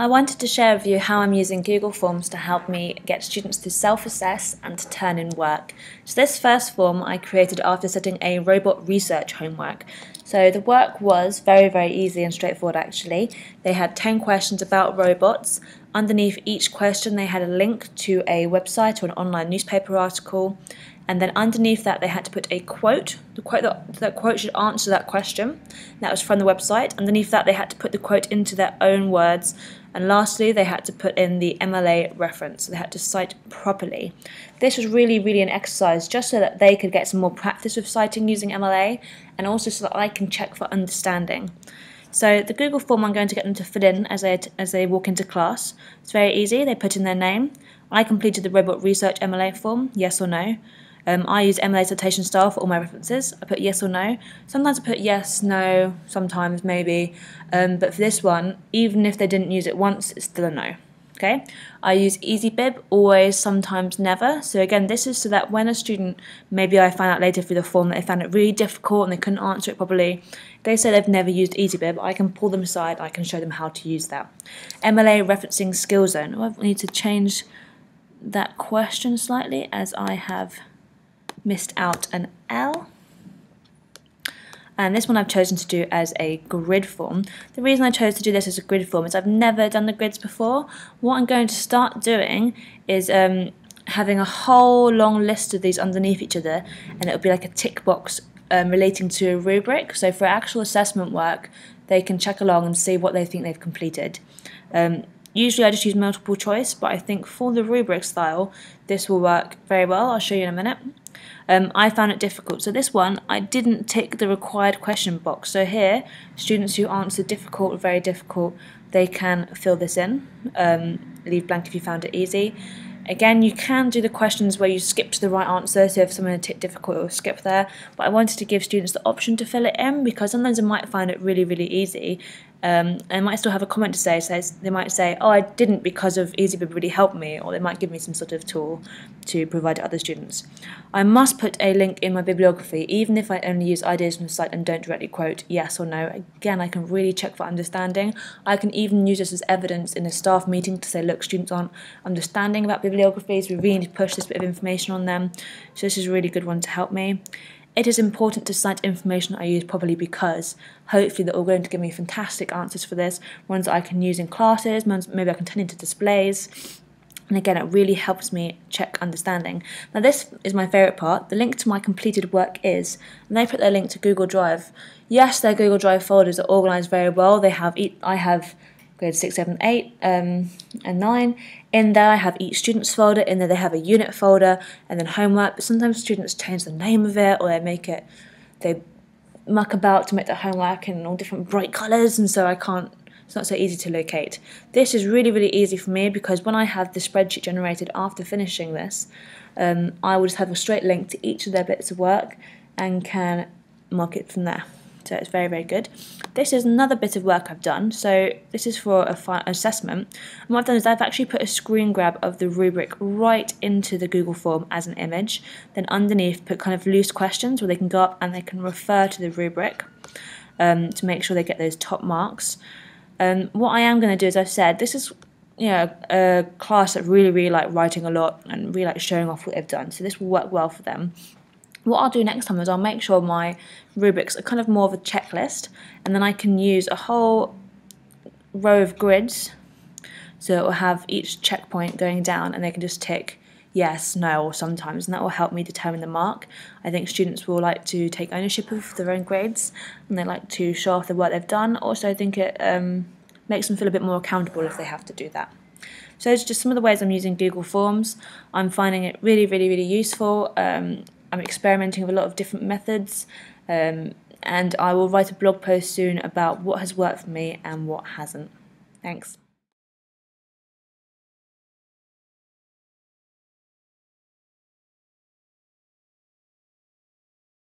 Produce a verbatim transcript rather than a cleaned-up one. I wanted to share with you how I'm using Google Forms to help me get students to self-assess and to turn in work. So this first form I created after setting a robot research homework. So the work was very, very easy and straightforward actually. They had ten questions about robots. Underneath each question they had a link to a website or an online newspaper article, and then underneath that they had to put a quote. The quote that, that quote should answer that question. That was from the website. Underneath that they had to put the quote into their own words, and lastly they had to put in the M L A reference. So they had to cite properly. This was really, really an exercise just so that they could get some more practice with citing using M L A, and also so that I can check for understanding. So the Google form I'm going to get them to fill in as they, as they walk into class. It's very easy, they put in their name. I completed the robot research M L A form, yes or no. Um, I use M L A citation style for all my references. I put yes or no. Sometimes I put yes, no, sometimes maybe. Um, but for this one, even if they didn't use it once, it's still a no. Okay. I use EasyBib, always, sometimes, never. So again, this is so that when a student, maybe I find out later through the form that they found it really difficult and they couldn't answer it properly, they say they've never used EasyBib, I can pull them aside, I can show them how to use that. M L A referencing skill zone. Oh, I need to change that question slightly as I have missed out an L. And this one I've chosen to do as a grid form. The reason I chose to do this as a grid form is I've never done the grids before. What I'm going to start doing is um, having a whole long list of these underneath each other, and it'll be like a tick box um, relating to a rubric. So for actual assessment work, they can check along and see what they think they've completed. Um, usually I just use multiple choice, but I think for the rubric style, this will work very well. I'll show you in a minute. Um, I found it difficult. So this one, I didn't tick the required question box. So here, students who answer difficult or very difficult, they can fill this in. Um, leave blank if you found it easy. Again, you can do the questions where you skip to the right answer, so if someone ticked difficult, it will skip there. But I wanted to give students the option to fill it in, because sometimes they might find it really, really easy. Um, I might still have a comment to say, so they might say, oh, I didn't because of EasyBib really helped me, or they might give me some sort of tool to provide to other students. I must put a link in my bibliography, even if I only use ideas from the site and don't directly quote yes or no. Again, I can really check for understanding. I can even use this as evidence in a staff meeting to say, look, students aren't understanding about bibliographies, we really need to push this bit of information on them. So this is a really good one to help me. It is important to cite information I use properly, because hopefully they're all going to give me fantastic answers for this, ones that I can use in classes, ones maybe I can turn into displays. And again, it really helps me check understanding. Now this is my favourite part, the link to my completed work is, and they put their link to Google Drive. Yes, their Google Drive folders are organised very well. They have, e I have grade six, seven, eight, um, and nine. In there I have each student's folder, in there they have a unit folder and then homework, but sometimes students change the name of it, or they make it, they muck about to make their homework in all different bright colours, and so I can't, it's not so easy to locate. This is really, really easy for me, because when I have the spreadsheet generated after finishing this, um, I will just have a straight link to each of their bits of work and can mark it from there. So it's very, very good. This is another bit of work I've done. So this is for a fi assessment. And what I've done is I've actually put a screen grab of the rubric right into the Google form as an image. Then underneath put kind of loose questions where they can go up and they can refer to the rubric um, to make sure they get those top marks. Um, what I am going to do, as I've said, this is you know, a class that really, really like writing a lot and really like showing off what they've done. So this will work well for them. What I'll do next time is I'll make sure my rubrics are kind of more of a checklist, and then I can use a whole row of grids, so it will have each checkpoint going down and they can just tick yes, no, or sometimes, and that will help me determine the mark. I think students will like to take ownership of their own grades, and they like to show off the work they've done. Also I think it um, makes them feel a bit more accountable if they have to do that. So it's just some of the ways I'm using Google Forms. I'm finding it really, really, really useful. um, I'm experimenting with a lot of different methods, um, and I will write a blog post soon about what has worked for me and what hasn't. Thanks.